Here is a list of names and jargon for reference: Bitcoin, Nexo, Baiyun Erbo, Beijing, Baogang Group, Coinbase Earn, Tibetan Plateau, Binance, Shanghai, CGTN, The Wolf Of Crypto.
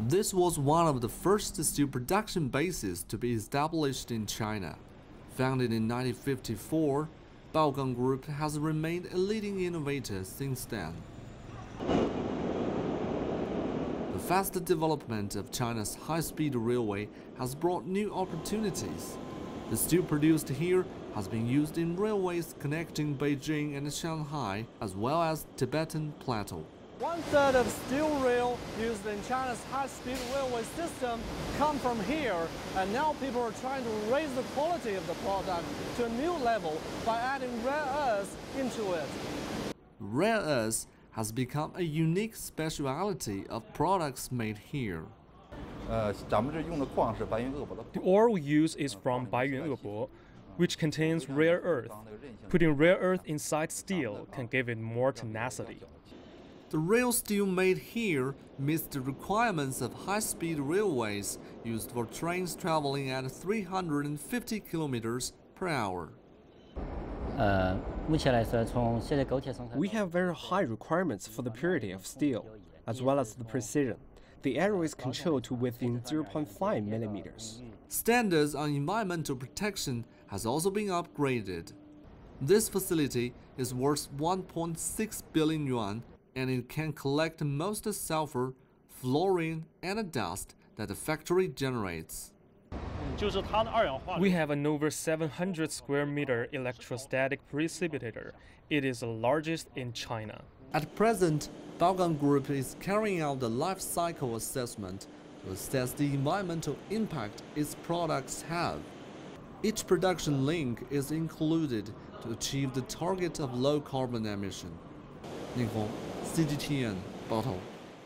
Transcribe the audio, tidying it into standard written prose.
This was one of the first steel production bases to be established in China. Founded in 1954, Baogang Group has remained a leading innovator since then. The fast development of China's high-speed railway has brought new opportunities. The steel produced here has been used in railways connecting Beijing and Shanghai, as well as Tibetan Plateau. One-third of steel rail used in China's high-speed railway system come from here, and now people are trying to raise the quality of the product to a new level by adding rare earths into it. Rare earths has become a unique speciality of products made here. The ore we use is from Baiyun Erbo, which contains rare earth. Putting rare earth inside steel can give it more tenacity. The rail steel made here meets the requirements of high-speed railways used for trains traveling at 350 kilometers per hour. We have very high requirements for the purity of steel, as well as the precision. The error is controlled to within 0.5 millimeters. Standards on environmental protection has also been upgraded. This facility is worth 1.6 billion yuan, and it can collect most of the sulfur, fluorine, and the dust that the factory generates. We have an over 700 square meter electrostatic precipitator. It is the largest in China. At present, Baogang Group is carrying out the life cycle assessment to assess the environmental impact its products have. Each production link is included to achieve the target of low carbon emission. 宁峰 CGTN 报道。